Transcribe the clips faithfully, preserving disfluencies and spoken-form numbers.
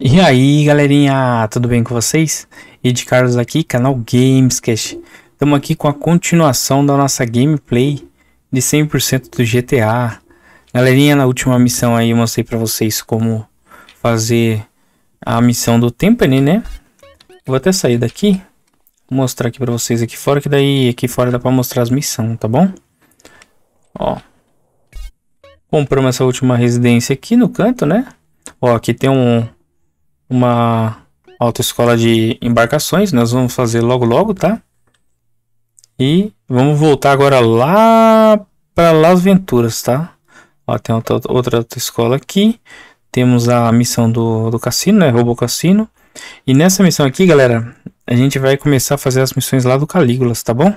E aí galerinha, tudo bem com vocês? Ed Carlos aqui, canal Games Cast. Estamos aqui com a continuação da nossa gameplay de cem por cento do G T A. Galerinha, na última missão aí eu mostrei para vocês como fazer a missão do Tenpenny, né? Vou até sair daqui, vou mostrar aqui para vocês aqui fora, que daí aqui fora dá para mostrar as missões, tá bom? Ó, compramos essa última residência aqui no canto, né? Ó, aqui tem um... uma autoescola de embarcações, nós vamos fazer logo logo, tá? E vamos voltar agora lá para Las Venturas, tá? Ó, tem outra, outra autoescola aqui. Temos a missão do, do cassino, né? Robo cassino. E nessa missão aqui, galera, a gente vai começar a fazer as missões lá do Calígula, tá bom?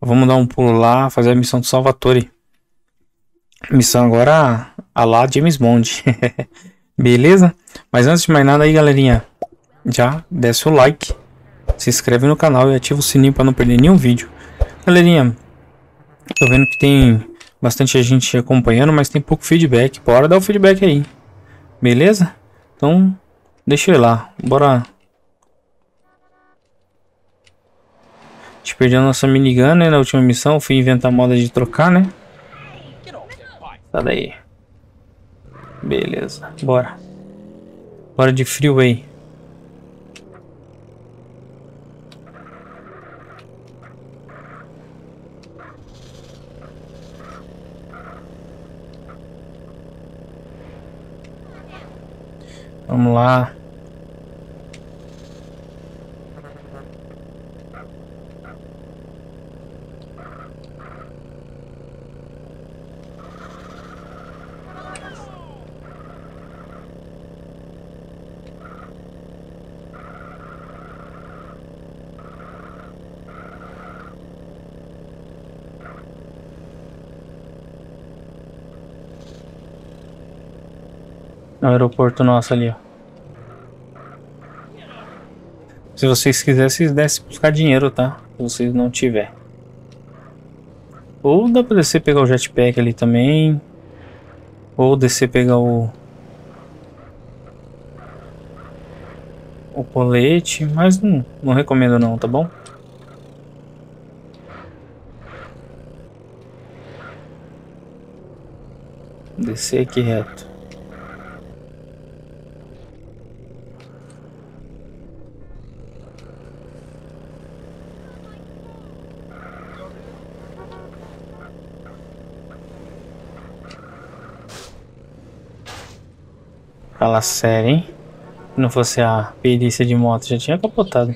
Vamos dar um pulo lá, fazer a missão do Salvatore. Missão agora a lá James Bond. Beleza? Mas antes de mais nada aí, galerinha, já desce o like, se inscreve no canal e ativa o sininho para não perder nenhum vídeo. Galerinha, tô vendo que tem bastante gente acompanhando, mas tem pouco feedback. Bora dar o feedback aí, beleza? Então, deixa eu ir lá, bora. A gente perdeu a nossa minigun, né, na última missão. Fui inventar a moda de trocar, né? Tá daí. Beleza, bora. Bora de freeway. Vamos lá. No aeroporto nosso ali, ó. Se vocês quisessem, vocês dessem buscar dinheiro, tá? Se vocês não tiver. Ou dá pra descer pegar o jetpack ali também. Ou descer pegar o... o colete. Mas não, não recomendo não, tá bom? Descer aqui reto. Fala sério, hein? Se não fosse a perícia de moto, já tinha capotado.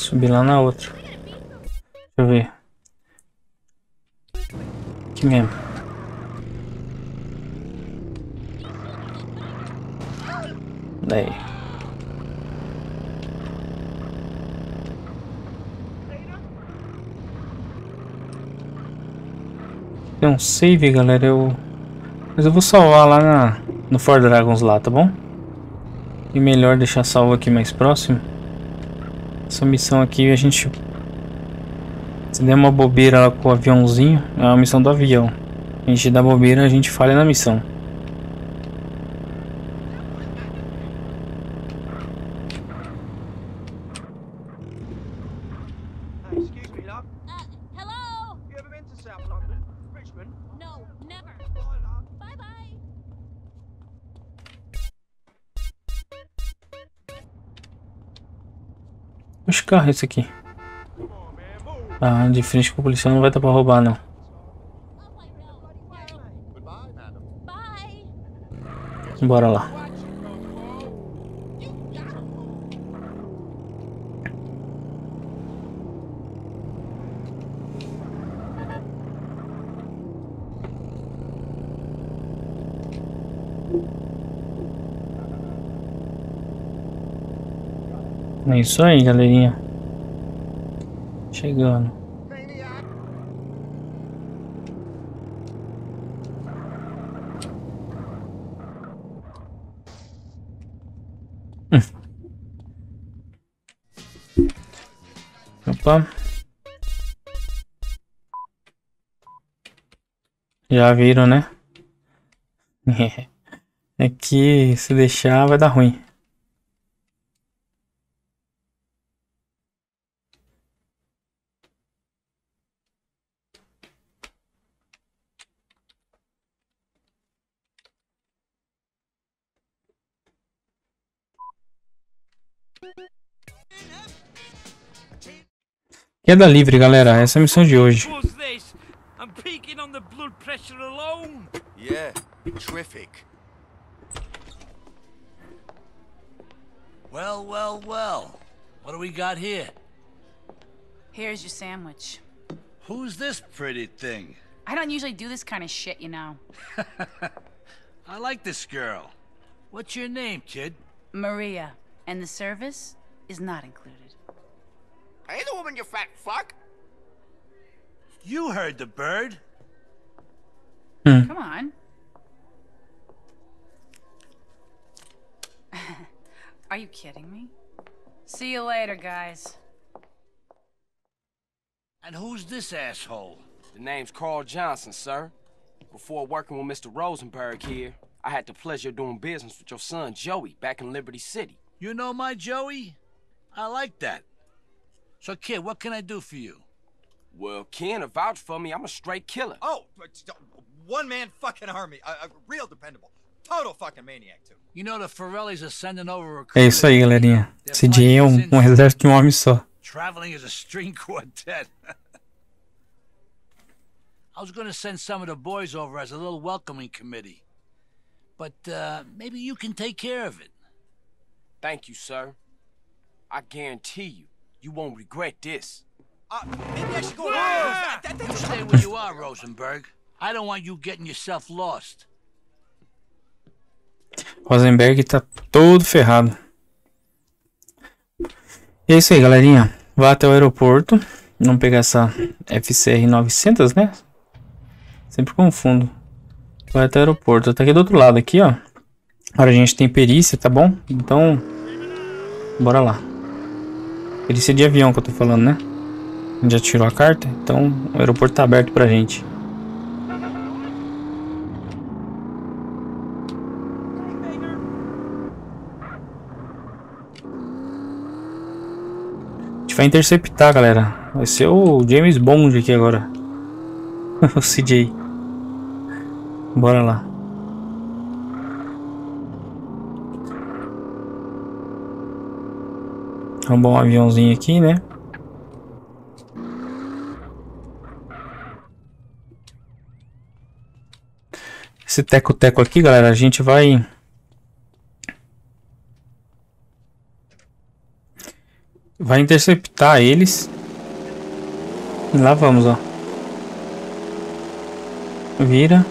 Subir lá na outra. Deixa eu ver. Aqui mesmo. Daí. Tem um save, galera. Eu... Mas eu vou salvar lá na... no War Dragons lá, tá bom? E melhor deixar salvo aqui mais próximo. Essa missão aqui a gente... se der uma bobeira lá com o aviãozinho, é uma missão do avião. A gente dá bobeira, a gente falha na missão. Acho que carro é esse aqui. Ah, de frente com o policial não vai dar pra roubar, não. Bora lá. É isso aí, galerinha. Chegando. Hum. Opa. Já viram, né? É que se deixar vai dar ruim. Queda livre, galera. Essa é a missão de hoje. Yeah, terrific. Well, well, well. What do we got here? Here's your sandwich. Who's this pretty thing? I don't usually do this kind of shit, you know. I like this girl. What's your name, kid? Maria. And the service is not included. Hey, the woman, you fat fuck. You heard the bird. Hmm. Come on. Are you kidding me? See you later, guys. And who's this asshole? The name's Carl Johnson, sir. Before working with Mister Rosenberg here, I had the pleasure of doing business with your son, Joey, back in Liberty City. You know my Joey? I like that. So, kid, what can I do for you? Well, Ken, vouch for me, I'm a straight killer. Oh, one-man fucking army. A, a real dependable. Total fucking maniac, too. You know the Ferellis are sending over recruits. É isso aí, galerinha. Esse dia é um, um exército de um homem só. Traveling as a string quartet. I was going to send some of the boys over as a little welcoming committee. But uh, maybe you can take care of it. Thank you, sir. I guarantee you, you won't regret this. Uh, maybe I should go. Yeah! That, that, you stay where you are, Rosenberg. I don't want you getting yourself lost. Rosenberg tá todo ferrado. E é isso aí, galerinha. Vá até o aeroporto. Vamos pegar essa F C R novecentos, né? Sempre confundo. Vai até o aeroporto. Tá aqui do outro lado, aqui, ó. Agora a gente tem perícia, tá bom? Então, bora lá. Perícia de avião que eu tô falando, né? A gente já tirou a carta, então o aeroporto tá aberto pra gente. A gente vai interceptar, galera. Vai ser o James Bond aqui agora. O C J. Bora lá. Arrumar um aviãozinho aqui, né? Esse teco-teco aqui, galera, a gente vai vai interceptar eles. E lá vamos, ó. Vira.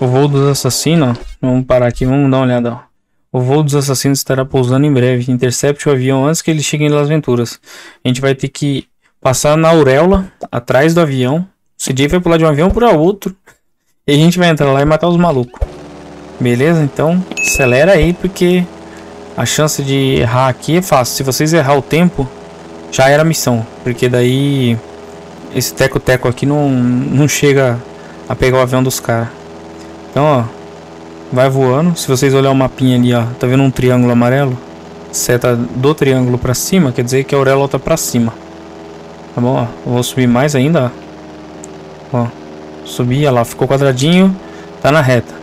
O voo dos assassinos, ó. Vamos parar aqui, vamos dar uma olhada, ó. O voo dos assassinos estará pousando em breve. Intercepte o avião antes que ele chegue em Las Venturas. A gente vai ter que passar na Auréola, atrás do avião. O C J vai pular de um avião para outro. E a gente vai entrar lá e matar os malucos. Beleza? Então acelera aí, porque a chance de errar aqui é fácil. Se vocês errar o tempo, já era a missão. Porque daí esse teco-teco aqui não, não chega a pegar o avião dos caras. Então, ó, vai voando. Se vocês olharem o mapinha ali, ó, tá vendo um triângulo amarelo? Seta do triângulo para cima, quer dizer que a Auréola tá para cima. Tá bom? Ó, eu vou subir mais ainda, ó. Ó, subia lá, ficou quadradinho, tá na reta.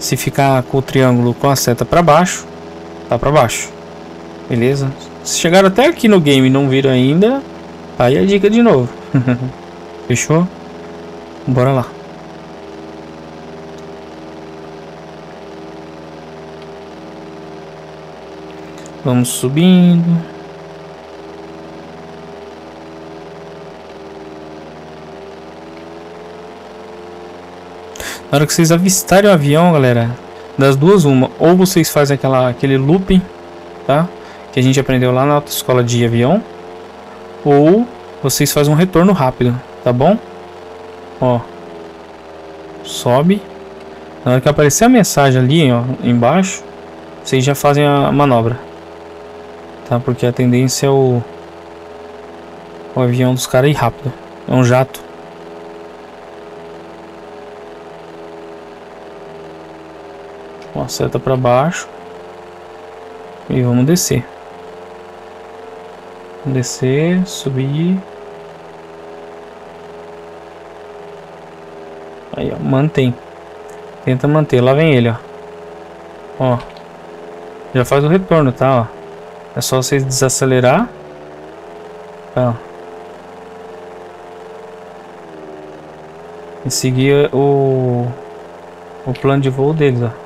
Se ficar com o triângulo com a seta para baixo, tá para baixo. Beleza? Se chegaram até aqui no game e não viram ainda, aí a dica de novo. Fechou? Bora lá. Vamos subindo. Na hora que vocês avistarem o avião, galera, das duas uma, ou vocês fazem aquela, aquele looping, tá? que a gente aprendeu lá na autoescola de avião, ou vocês fazem um retorno rápido, tá bom? Ó, sobe. Na hora que aparecer a mensagem ali, ó, embaixo, vocês já fazem a manobra, tá? Porque a tendência é o, o avião dos caras ir rápido, é um jato. Uma seta para baixo. E vamos descer. Vamos descer, subir. Aí, ó, mantém. Tenta manter. Lá vem ele, ó. Ó. Já faz o retorno, tá? Ó. É só vocês desacelerar. Tá, ó. E seguir o, o plano de voo deles, ó.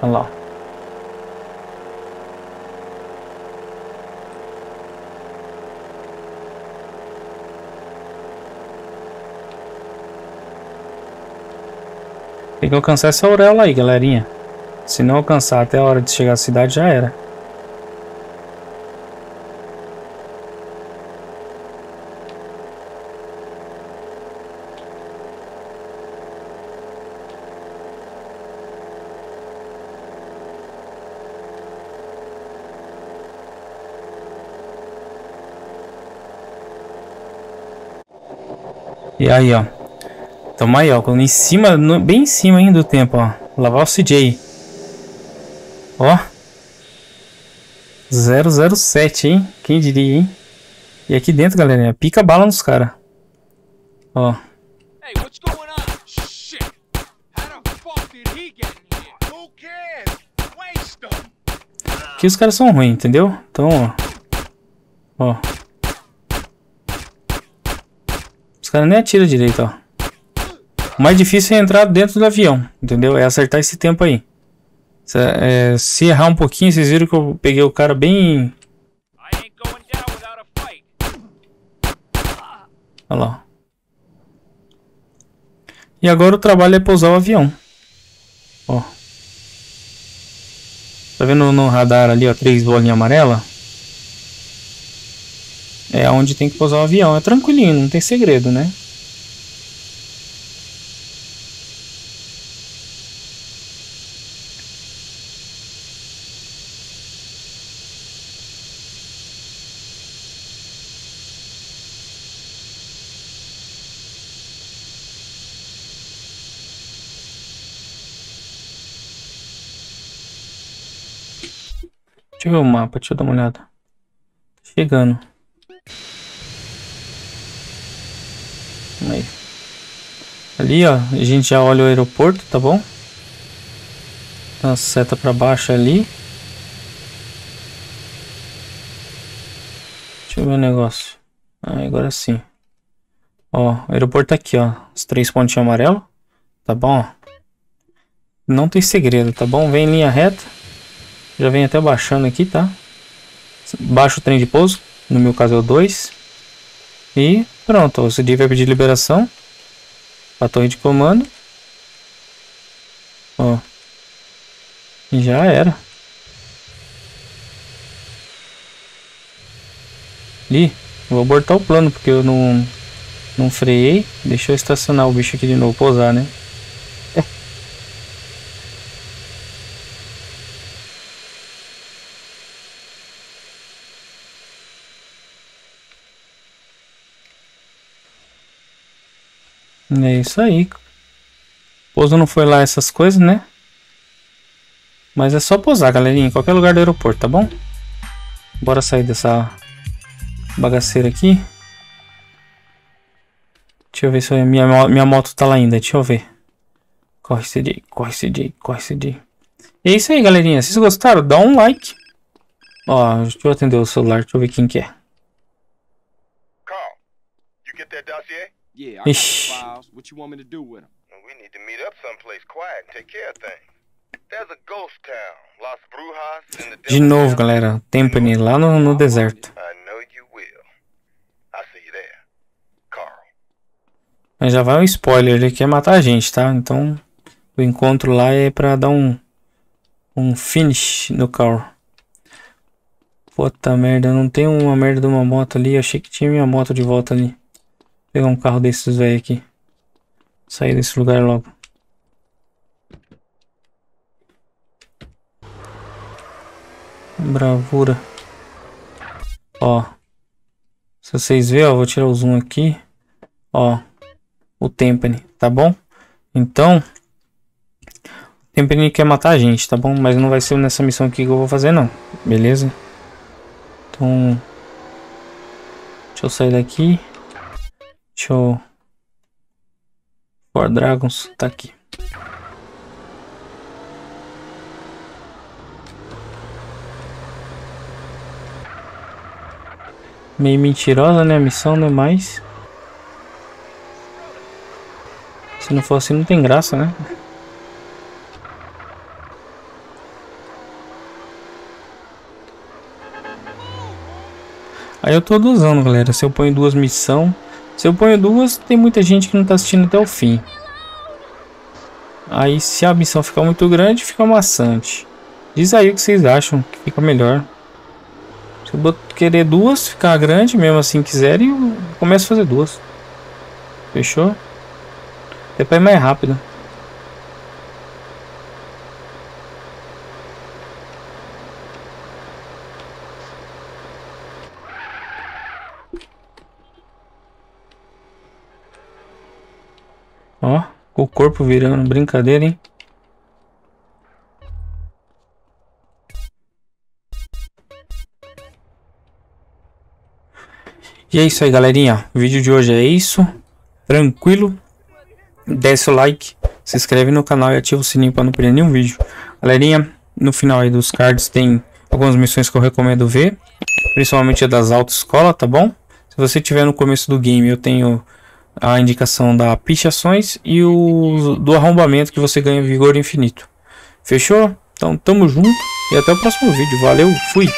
Olha lá. Tem que alcançar essa auréola aí, galerinha. Se não alcançar até a hora de chegar à cidade, já era. E aí, ó, tamo aí, ó, em cima, no, bem em cima ainda do tempo, ó, lavar o C J, ó, zero zero sete, hein, quem diria, hein, e aqui dentro, galerinha, pica bala nos caras, ó. Aqui os caras são ruins, entendeu, então, ó, ó. Os caras nem atiram direito, ó. O mais difícil é entrar dentro do avião, entendeu? É acertar esse tempo aí. Se, é, se errar um pouquinho, vocês viram que eu peguei o cara bem... Olha lá. E agora o trabalho é pousar o avião. Ó. Tá vendo no radar ali, ó, três bolinhas amarelas? É onde tem que pousar o avião, é tranquilinho, não tem segredo, né? Deixa eu ver o mapa, deixa eu dar uma olhada. Chegando. Aí. Ali, ó, a gente já olha o aeroporto, tá bom? Dá uma seta pra baixo ali. Deixa eu ver o negócio. Ah, agora sim. Ó, o aeroporto tá aqui, ó. Os três pontinhos amarelos. Tá bom? Não tem segredo, tá bom? Vem em linha reta. Já vem até baixando aqui, tá? Baixa o trem de pouso. No meu caso é o dois. E... pronto, o C D vai pedir liberação para torre de comando. Ó, e já era. Ih, vou abortar o plano porque eu não, não freiei. Deixa eu estacionar o bicho aqui de novo, pousar, né? É. É isso aí. Pouso não foi lá essas coisas, né? Mas é só pousar, galerinha, em qualquer lugar do aeroporto, tá bom? Bora sair dessa bagaceira aqui. Deixa eu ver se eu, minha, minha moto tá lá ainda, deixa eu ver. Corre, C D, corre, C D, corre, C D. É isso aí, galerinha, se vocês gostaram, dá um like. Ó, deixa eu atender o celular, deixa eu ver quem que é. Carl, you get that dossier? Yeah, I got the files. What you want me to do with them? We need to meet up someplace quiet and take care of things. There's a ghost town, Las Brujas in the desert. De novo, galera, Tenpenny lá no, no deserto. I know you will. I see you there, Carl. Mas já vai um spoiler, ele quer matar a gente, tá? Então, o encontro lá é para dar um um finish no Carl. Puta merda, não tem uma merda de uma moto ali. Eu achei que tinha minha moto de volta ali. Vou pegar um carro desses velho aqui. Sair desse lugar logo. Bravura. Ó. Se vocês verem, ó, vou tirar o zoom aqui. Ó. O Tenpenny, tá bom? Então... O Tenpenny quer matar a gente, tá bom? Mas não vai ser nessa missão aqui que eu vou fazer, não. Beleza? Então... Deixa eu sair daqui. Deixa eu... War Dragons, tá aqui. Meio mentirosa, né? A missão, não é mais. Se não for assim, não tem graça, né? Aí eu tô dosando, galera. Se eu ponho duas missões... Se eu ponho duas, tem muita gente que não tá assistindo até o fim. Aí se a missão ficar muito grande, fica maçante. Diz aí o que vocês acham que fica melhor. Se eu querer duas, ficar grande, mesmo assim quiserem, eu começo a fazer duas. Fechou? É pra ir mais rápido. Ó, o corpo virando, brincadeira, hein? E é isso aí, galerinha. O vídeo de hoje é isso. Tranquilo. Desce o like, se inscreve no canal e ativa o sininho para não perder nenhum vídeo. Galerinha, no final aí dos cards tem algumas missões que eu recomendo ver. Principalmente a das autoescolas, tá bom? Se você tiver no começo do game, eu tenho... a indicação da pichações e o do arrombamento que você ganha vigor infinito. Fechou? Então tamo junto e até o próximo vídeo. Valeu, fui!